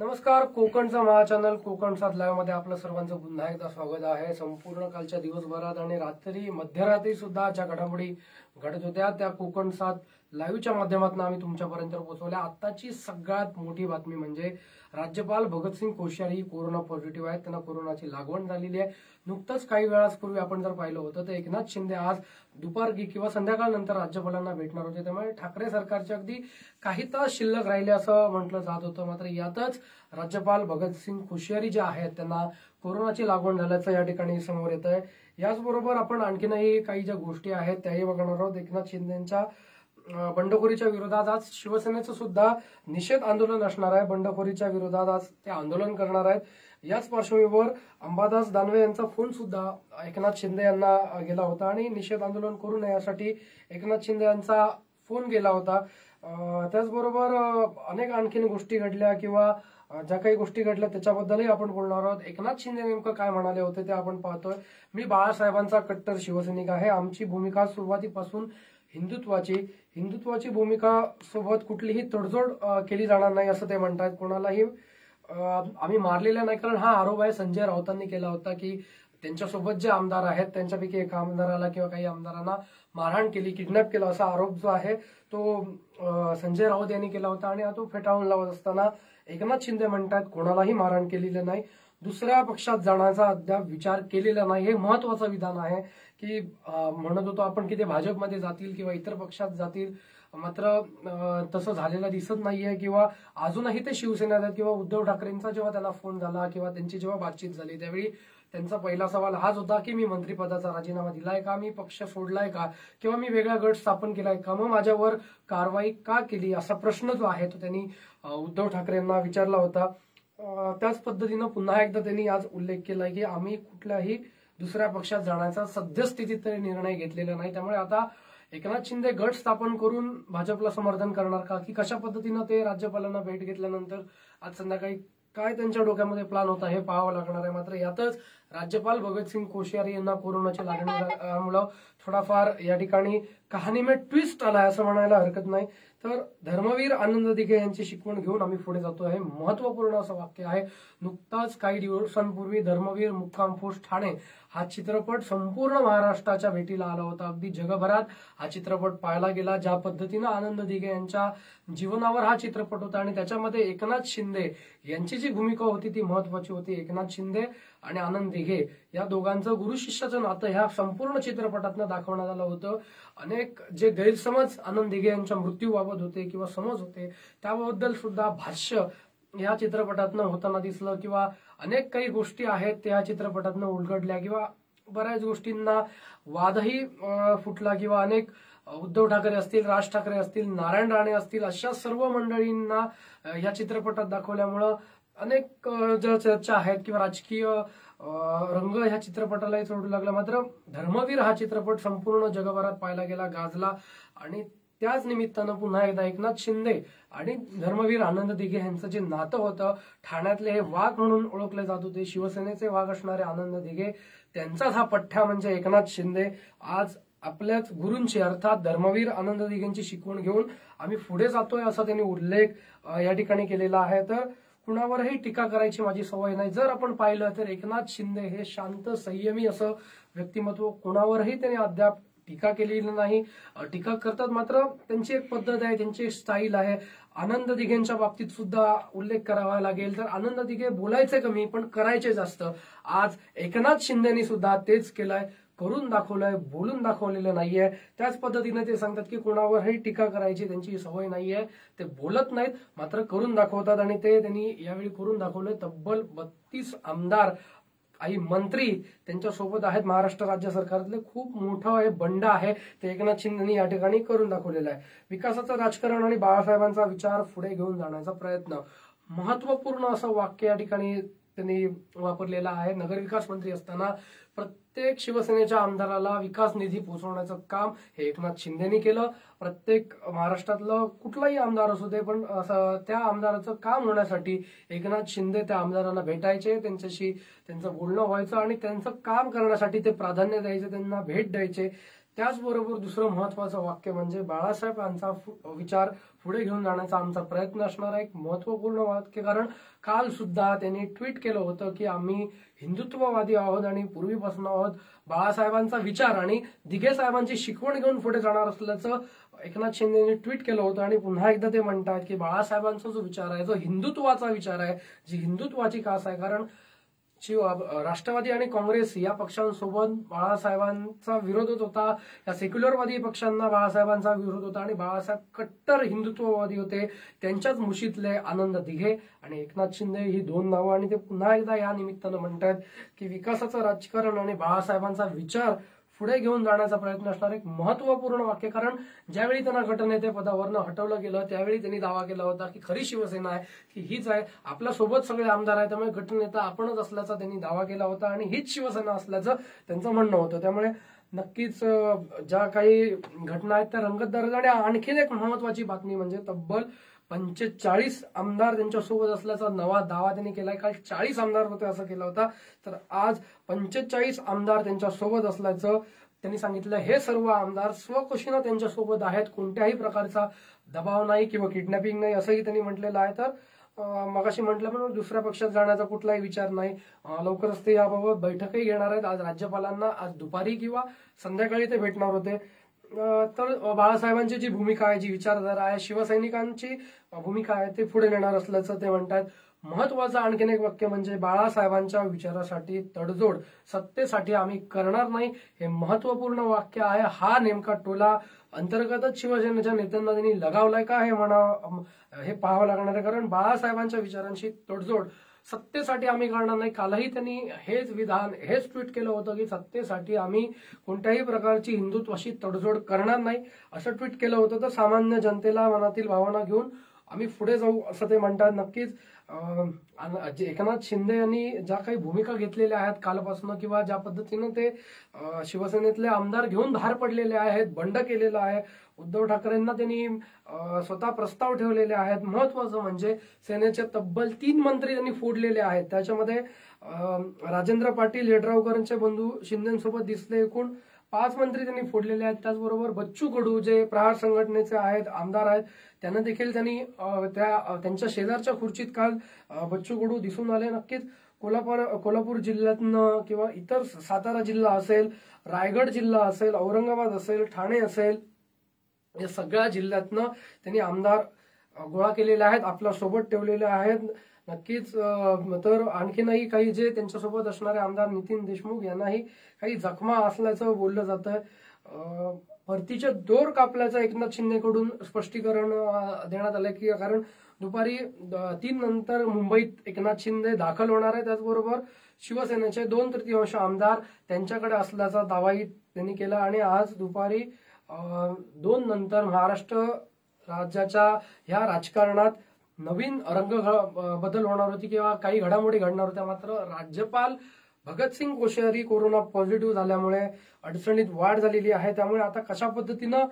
नमस्कार, कोकणचा महा चॅनल कोकण सात लाईव्ह मध्ये आपलं सर्वांचं पुन्हा एकदा स्वागत आहे। संपूर्ण कालच्या दिवसभरात आणि रात्री मध्यरात्री सुद्धा ज्या घडामोडी घडत होत्या त्या कोकण सात लाईव्हच्या माध्यमातून आम्ही तुमच्यापर्यंत पोहोचवल्या। आताची सगळ्यात मोठी बातमी म्हणजे राज्यपाल भगत सिंह कोश्यारी कोरोना पॉझिटिव्ह आहेत, त्यांना कोरोनाची लागवण झालेली आहे। नुकतंच काही वेळापूर्वी आपण जर पाहिलं होतं तर एकनाथ शिंदे आज दुपार किंवा संध्याकाळनंतर राज्यपालांना भेटणार होते, त्यामुळे ठाकरे सरकारचे अगदी काही तास शिल्लक राहिले असं म्हटलं जात होतं। मात्र यातच राज्यपाल भगत सिंह कोश्यारी जे आहेत त्यांना कोरोनाची लागवण झाल्याचं या ठिकाणी समोर येत आहे। याचबरोबर आपण आणखीनही काही ज्या गोष्टी आहेत त्याही बघणार आहोत। एकनाथ शिंदेंच्या बंडखोरीच्या विरोधात आज शिवसेनेचं सुद्धा निषेध आंदोलन असणार आहे, बंडखोरीच्या विरोधात आज ते आंदोलन करणार आहेत। याच पार्श्वभूमीवर अंबादास दानवे यांचा फोन सुद्धा एकनाथ शिंदे यांना गेला होता आणि निषेध आंदोलन करू नये यासाठी एकनाथ शिंदे यांचा फोन गेला होता। त्याचबरोबर अनेक आणखीन गोष्टी घडल्या किंवा ज्या काही गोष्टी घडल्या त्याच्याबद्दलही आपण बोलणार आहोत। एकनाथ शिंदे नेमकं काय म्हणाले होते ते आपण पाहतोय। मी बाळासाहेबांचा कट्टर शिवसैनिक आहे, आमची भूमिका सुरुवातीपासून हिंदुत्वाची भूमिका सोबत कुठलीही तडजोड केली जाणार नाही असं ते म्हणतात। कोणालाही आम्ही मारलेला नाही, कारण हा आरोप आहे संजय रावतांनी केला होता की त्यांच्यासोबत जे आमदार आहेत त्यांच्यापैकी एका आमदाराला किंवा काही आमदारांना मारहाण केली, किडनॅप केलं असा आरोप जो आहे तो संजय राऊत यांनी केला होता आणि तो फेटाळून लावत असताना एकनाथ शिंदे म्हणतात कोणालाही मारहाण केलेलं नाही, दुसऱ्या पक्षात जाण्याचा अद्याप विचार केलेला नाही। हे महत्वाचं विधान आहे की म्हणत होतो आपण की ते भाजपमध्ये जातील किंवा इतर पक्षात जातील, मात्र तसं झालेलं दिसत नाहीये किंवा अजूनही ते शिवसेनेत आहेत। किंवा उद्धव ठाकरेंचा जेव्हा त्यांना फोन झाला किंवा त्यांची जेव्हा बातचीत झाली त्यावेळी त्यांचा पहिला सवाल हाच होता की मी मंत्रिपदाचा राजीनामा दिलाय का, मी पक्ष सोडलाय का किंवा मी वेगळा गट स्थापन केलाय का, मग माझ्यावर कारवाई का केली असा प्रश्न जो आहे तो त्यांनी उद्धव ठाकरेंना विचारला होता। त्याच पद्धतीनं पुन्हा एकदा त्यांनी आज उल्लेख केला की आम्ही कुठल्याही दुसऱ्या पक्षात जाण्याचा सद्यस्थितीत तरी निर्णय घेतलेला नाही, त्यामुळे आता एकनाथ शिंदे गट स्थापन करून भाजपला समर्थन करणार का की कशा पद्धतीनं ते राज्यपालांना भेट घेतल्यानंतर आज संध्याकाळी काय त्यांच्या डोक्यामध्ये प्लॅन होता हे पाहावं लागणार आहे। मात्र यातच राज्यपाल भगतसिंग कोश्यारी यांना कोरोनाची लागणीमुळे थोडाफार या ठिकाणी कहाणीमध्ये ट्विस्ट आलाय असं म्हणायला हरकत नाही। तर धर्मवीर आनंद दिघे यांची शिकवण घेऊन आम्ही पुढे जातो आहे। महत्वपूर्ण असं वाक्य आहे, नुकताच काही दिवसांपूर्वी धर्मवीर मुक्कामपोस्ट ठाणे हा चित्रपट संपूर्ण महाराष्ट्राच्या भेटीला आला होता, अगदी जगभरात हा चित्रपट पाहायला गेला। ज्या पद्धतीनं आनंद दिघे यांच्या जीवनावर हा चित्रपट होता आणि त्याच्यामध्ये एकनाथ शिंदे यांची जी भूमिका होती ती महत्वाची होती। एकनाथ शिंदे आणि आनंद दिघे या दोघांचं गुरु शिष्याचं नातं ह्या संपूर्ण चित्रपटातनं दाखवण्यात आलं होतं। अनेक जे गैरसमज आनंद दिघे यांच्या मृत्यूबाबत होते किंवा समज होते त्याबद्दल सुद्धा भाष्य या चित्रपटातनं होताना दिसलं किंवा अनेक काही गोष्टी आहेत त्या चित्रपटातनं उलगडल्या किंवा बऱ्याच गोष्टींना वादही फुटला किंवा अनेक उद्धव ठाकरे असतील, राज ठाकरे असतील, नारायण राणे असतील अशा सर्व मंडळींना या चित्रपटात दाखवल्यामुळं अनेक ज्या चर्चा आहेत किंवा राजकीय रंग ह्या चित्रपटालाही सोडू लागला। मात्र धर्मवीर हा चित्रपट संपूर्ण जगभरात पाहायला गेला, गाजला आणि त्याच निमित्तानं पुन्हा एकदा एकनाथ शिंदे आणि धर्मवीर आनंद दिघे यांचं जे नातं होतं, ठाण्यातले हे वाघ म्हणून ओळखले जात होते, शिवसेनेचे वाघ असणारे आनंद दिघे त्यांचाच हा पठ्ठा म्हणजे एकनाथ शिंदे आज आपल्याच गुरूंची अर्थात धर्मवीर आनंद दिघेंची शिकवण घेऊन आम्ही पुढे जातोय असा त्यांनी उल्लेख या ठिकाणी केलेला आहे। तर कुणावरही टीका करायची माझी सवय नाही। जर आपण पाहिलं तर एकनाथ शिंदे हे शांत संयमी असं व्यक्तिमत्व, कुणावरही त्यांनी अद्याप टीका केलेली नाही, टीका करतात मात्र त्यांची एक पद्धत आहे, त्यांची एक स्टाईल आहे। आनंद दिघेंच्या बाबतीत सुद्धा उल्लेख करावा लागेल तर आनंद दिघे बोलायचे कमी पण करायचे जास्त, आज एकनाथ शिंदेनी सुद्धा तेच केलंय, करून दाखवलंय, बोलून दाखवलेलं नाहीये। त्याच पद्धतीने ते सांगतात की कोणावरही टीका करायची त्यांची सवय नाहीये, ते बोलत नाहीत मात्र करून दाखवतात आणि ते त्यांनी यावेळी करून दाखवले। तब्बल 32 आमदार आई मंत्री त्यांच्यासोबत आहेत, महाराष्ट्र राज्य सरकारतले खूप मोठं हे बंड आहे ते एकनाथ शिंदेनी या ठिकाणी करून दाखवलेलं आहे। विकासाचं राजकारण आणि बाळासाहेबांचा विचार पुढे घेऊन जाण्याचा प्रयत्न, महत्वपूर्ण असं वाक्य या ठिकाणी त्यांनी वापरलेला आहे। नगरविकास मंत्री असताना प्रत्येक शिवसेनेच्या आमदाराला विकास निधी पोहोचवण्याचं काम हे एकनाथ शिंदेनी केलं। प्रत्येक महाराष्ट्रातलं कुठलाही आमदार असू दे पण त्या आमदाराचं काम होण्यासाठी एकनाथ शिंदे त्या आमदारांना भेटायचे, त्यांच्याशी त्यांचं बोलणं व्हायचं आणि त्यांचं काम करण्यासाठी ते प्राधान्य द्यायचे, त्यांना भेट द्यायचे। त्याचबरोबर दुसरं महत्त्वाचं वाक्य म्हणजे बाळासाहेबांचा विचार पुढे घेऊन जाण्याचा आमचा प्रयत्न असणार आहे, एक महत्त्वपूर्ण वाक्य। कारण काल सुद्धा त्यांनी ट्वीट केलं होतं की आम्ही हिंदुत्ववादी आहोत आणि पूर्वीपासून आहोत, बाळासाहेबांचा विचार आणि दिघे साहेबांची शिकवण घेऊन पुढे जाणार असल्याचं एकनाथ शिंदे यांनी ट्वीट केलं होतं। आणि पुन्हा एकदा ते म्हणतात की बाळासाहेबांचा जो विचार आहे जो हिंदुत्वाचा विचार आहे, जी हिंदुत्वाची कास आहे, कारण राष्ट्रवादी आणि काँग्रेस या पक्षांसोबत बाळासाहेबांचा विरोध होता, या सेक्युलरवादी पक्षांना बाळासाहेबांचा विरोध होता आणि बाळासाहेब कट्टर हिंदुत्ववादी होते। त्यांच्याच मुशीतले आनंद दिघे आणि एकनाथ शिंदे ही दोन नावं, आणि ते पुन्हा एकदा या निमित्तानं म्हणतात की विकासाचं राजकारण आणि बाळासाहेबांचा विचार पुढे घेऊन जाण्याचा प्रयत्न असणार, एक महत्वपूर्ण वाक्य। कारण ज्यावेळी त्यांना गटनेते पदावरनं हटवलं गेलं त्यावेळी त्यांनी दावा केला होता की खरी शिवसेना आहे की हीच आहे, आपल्या सोबत सगळे आमदार आहेत त्यामुळे गटनेता आपणच असल्याचा त्यांनी दावा केला होता आणि हीच शिवसेना असल्याचं त्यांचं म्हणणं होतं। त्यामुळे नक्कीच ज्या काही घटना आहेत त्या रंगतदार आहेत। आणि आणखीन एक महत्वाची बातमी म्हणजे तब्बल 45 आमदार त्यांच्यासोबत असल्याचा नवा दावा त्यांनी केलाय। काल 40 आमदार होते असं केला होता, तर आज 45 आमदार त्यांच्यासोबत असल्याचं त्यांनी सांगितलं। हे सर्व आमदार स्वखुशीनं त्यांच्यासोबत आहेत, कोणत्याही प्रकारचा दबाव नाही किंवा किडनॅपिंग नाही असंही त्यांनी म्हटलेलं आहे। तर मगाशी म्हटल्याप्रमाणे दुसऱ्या पक्षात जाण्याचा कुठलाही विचार नाही, लवकरच ते याबाबत बैठकही घेणार आहेत। आज राज्यपालांना आज दुपारी किंवा संध्याकाळी ते भेटणार होते। तर बाळासाहेबांची जी भूमिका आहे, जी विचारधारा आहे, शिवसैनिकांची भूमिका आहे, ते पुढे नेणार असल्याचं ते म्हणतात। महत्वाचं आणखीन एक वाक्य म्हणजे बाळासाहेबांच्या विचारासाठी तडजोड, सत्तेसाठी आम्ही करणार नाही, हे महत्वपूर्ण वाक्य आहे। हा नेमका टोला अंतर्गतच शिवसेनेच्या नेत्यांना त्यांनी लगावलाय का हे पाहावं लागणार आहे। कारण बाळासाहेबांच्या विचारांशी तडजोड सत्तेसाठी आम्ही करणार नाही। कालही त्यांनी हेच विधान, हेच ट्विट केलं होतं की सत्तेसाठी आम्ही कोणत्याही प्रकारची हिंदुत्वाशी तडजोड करणार नाही असं ट्विट केलं होतं। तर सामान्य जनतेला मनातील भावना घेऊन आम्ही पुढे जाऊ असं ते म्हणतात। नक्कीच एकनाथ शिंदे यांनी ज्या काही भूमिका घेतलेल्या आहेत कालपासून किंवा ज्या पद्धतीनं ते शिवसेनेतले आमदार घेऊन धार पडलेले आहेत, बंड केलेलं आहे, उद्धव ठाकरेंना त्यांनी स्वतः प्रस्ताव ठेवलेले आहेत। महत्वाचं म्हणजे सेनेचे तब्बल 3 मंत्री त्यांनी फोडलेले आहेत, त्याच्यामध्ये राजेंद्र पाटील हेडरावकरांचे बंधू शिंदेसोबत दिसले, एकूण 5 मंत्री त्यांनी फोडलेले आहेत। त्याचबरोबर बच्चू कडू जे प्रहार संघटनेचे आहेत, आमदार आहेत, त्यांना देखील त्यांनी त्यांच्या शेजारच्या खुर्चीत काल बच्चू कडू दिसून आले। नक्कीच कोल्हापूर जिल्ह्यातनं किंवा इतर सातारा जिल्हा असेल, रायगड जिल्हा असेल, औरंगाबाद असेल, ठाणे असेल, या सगळ्या जिल्ह्यातनं त्यांनी आमदार गोळा केलेले आहेत, आपल्या सोबत ठेवलेले आहेत। नक्कीच तर आणखीनही काही जे त्यांच्यासोबत असणारे आमदार नितिन देशमुख यांनाही काही जखमा असल्याचं बोललं जातं। भरतीचे दोर कापल्याचं एकनाथ शिंदेकडून स्पष्टीकरण देण्यात आलं की कारण दुपारी 3 नंतर मुंबईत एकनाथ शिंदे दाखल होणार आहे। त्याचबरोबर शिवसेनेचे 2/3 आमदार त्यांच्याकडे असल्याचा दावाही त्यांनी केला। आणि आज दुपारी 2 नंतर महाराष्ट्र राज्याच्या ह्या राजकारणात नवीन रंग बदल होणार होती किंवा काही घडामोडी घडणार होत्या, मात्र राज्यपाल भगत सिंह कोश्यारी कोरोना पॉझिटिव्ह झाल्यामुळे अडचणीत वाढ झालेली आहे। त्यामुळे आता कशा पद्धतीनं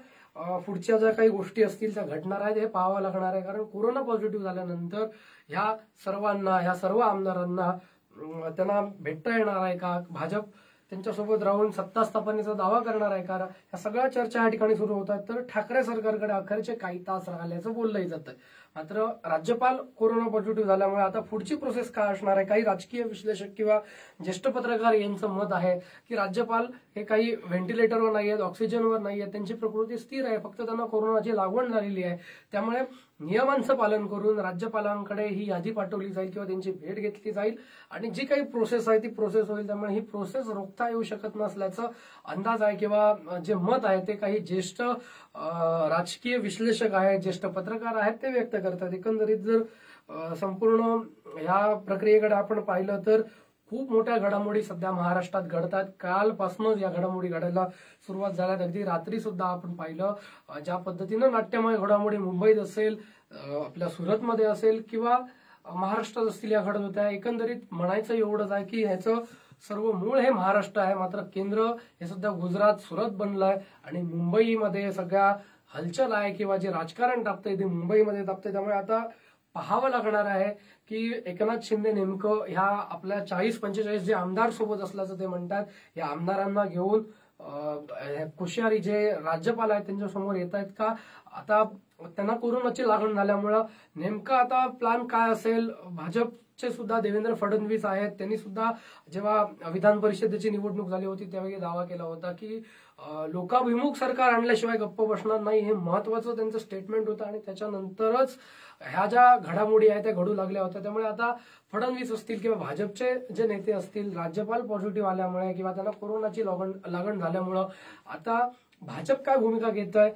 पुढच्या ज्या काही गोष्टी असतील त्या घडणार आहेत हे पाहावं लागणार आहे। कारण कोरोना पॉझिटिव्ह झाल्यानंतर ह्या सर्वांना, ह्या सर्व आमदारांना त्यांना भेटता येणार आहे का, भाजप त्यांच्यासोबत राहून सत्ता स्थापनेचा दावा करणार आहे का, ह्या सगळ्या चर्चा या ठिकाणी सुरू होतात। तर ठाकरे सरकारकडे अखेरचे काही तास राहिल्याचं बोललंही जातं, मात्र राज्यपाल कोरोना पॉझिटिव्ह झाल्यामुळे आता पुढची प्रोसेस काय असणार आहे। काही राजकीय विश्लेषक किंवा ज्येष्ठ पत्रकार यांचं मत आहे की राज्यपाल हे काही व्हेंटिलेटरवर नाही आहेत, ऑक्सिजनवर नाही आहेत, त्यांची प्रकृती स्थिर आहे, फक्त त्यांना कोरोनाची लागवण झालेली आहे, त्यामुळे नियमांचं पालन करून राज्यपालांकडे ही यादी पाठवली जाईल किंवा त्यांची भेट घेतली जाईल आणि जी काही प्रोसेस आहे ती प्रोसेस होईल। त्यामुळे ही प्रोसेस रोखता येऊ शकत नसल्याचं अंदाज आहे किंवा जे मत आहे ते काही ज्येष्ठ राजकीय विश्लेषक आहेत, ज्येष्ठ पत्रकार आहेत ते व्यक्त करतात। एकंदरीत जर संपूर्ण या प्रक्रियेकडे आपण पाहिलं तर खूप मोठ्या घडामोडी सध्या महाराष्ट्रात घडतात। कालपासूनच या घडामोडी घडायला सुरुवात झाल्यात, अगदी रात्री सुद्धा आपण पाहिलं ज्या पद्धतीनं नाट्यमय घडामोडी मुंबईत असेल, आपल्या सुरतमध्ये असेल किंवा महाराष्ट्रात असतील या घडत होत्या। एकंदरीत म्हणायचं एवढंच आहे की ह्याचं सर्व मूळ हे महाराष्ट्र आहे, मात्र केंद्र हे सध्या गुजरात, सुरत बनलंय आणि मुंबईमध्ये सगळ्या हलचल आहे किंवा जे राजकारण तापतंय ते मुंबईमध्ये तापतंय। त्यामुळे आता पाहावं लागणार आहे की एकनाथ शिंदे नेमकं ह्या आपल्या 40-45 जे आमदार सोबत असल्याचं ते म्हणतात या आमदारांना घेऊन कोश्यारी जे राज्यपाल आहेत त्यांच्यासमोर येत आहेत का? आता त्यांना कोरोनाची लागण झाल्यामुळे नेमका आता प्लॅन काय असेल? भाजपचे सुद्धा देवेंद्र फडणवीस आहेत, त्यांनी सुद्धा जेव्हा विधान परिषदेची निवडणूक झाली होती त्यावेळी दावा केला होता की लोकाभिमुख सरकार आणल्याशिवाय गप्प बसणार नाही, हे महत्वाचं त्यांचं स्टेटमेंट होतं आणि त्याच्यानंतरच ह्या ज्या घडामोडी आहेत त्या घडू लागल्या होत्या. त्यामुळे आता फडणवीस असतील किंवा भाजपचे जे नेते असतील, राज्यपाल पॉझिटिव्ह आल्यामुळे किंवा त्यांना कोरोनाची लागण झाल्यामुळे आता भाजप काय भूमिका घेत आहे?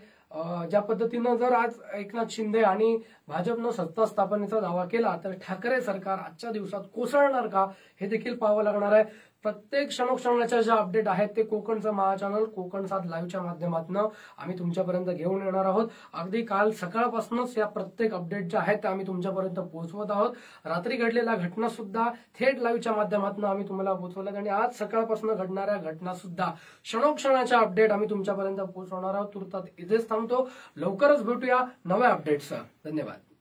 ज्या पद्धतीनं जर आज एकनाथ शिंदे आणि भाजपनं सत्ता स्थापनेचा दावा केला तर ठाकरे सरकार आजच्या दिवसात कोसळणार का हे देखील पाहावं लागणार आहे. प्रत्येक क्षणोक्षणाच्या ज्या अपडेट आहेत ते कोकणचं महा चॅनल कोकण सात लाईव्हच्या माध्यमातून आम्ही तुमच्यापर्यंत घेऊन येणार आहोत. अगदी काल सकाळपासूनच या प्रत्येक अपडेट ज्या आहेत त्या आम्ही तुमच्यापर्यंत पोहोचवत आहोत. रात्री घडलेल्या घटना सुद्धा थेट लाईव्हच्या माध्यमातून आम्ही तुम्हाला पोहोचवल्यात आणि आज सकाळपासून घडणाऱ्या घटना सुद्धा क्षणोक्षणाच्या अपडेट आम्ही तुमच्यापर्यंत पोहोचवणार आहोत. तुर्तात इथेच थांबतो, लवकरच भेटूया नव्या अपडेटसह. धन्यवाद.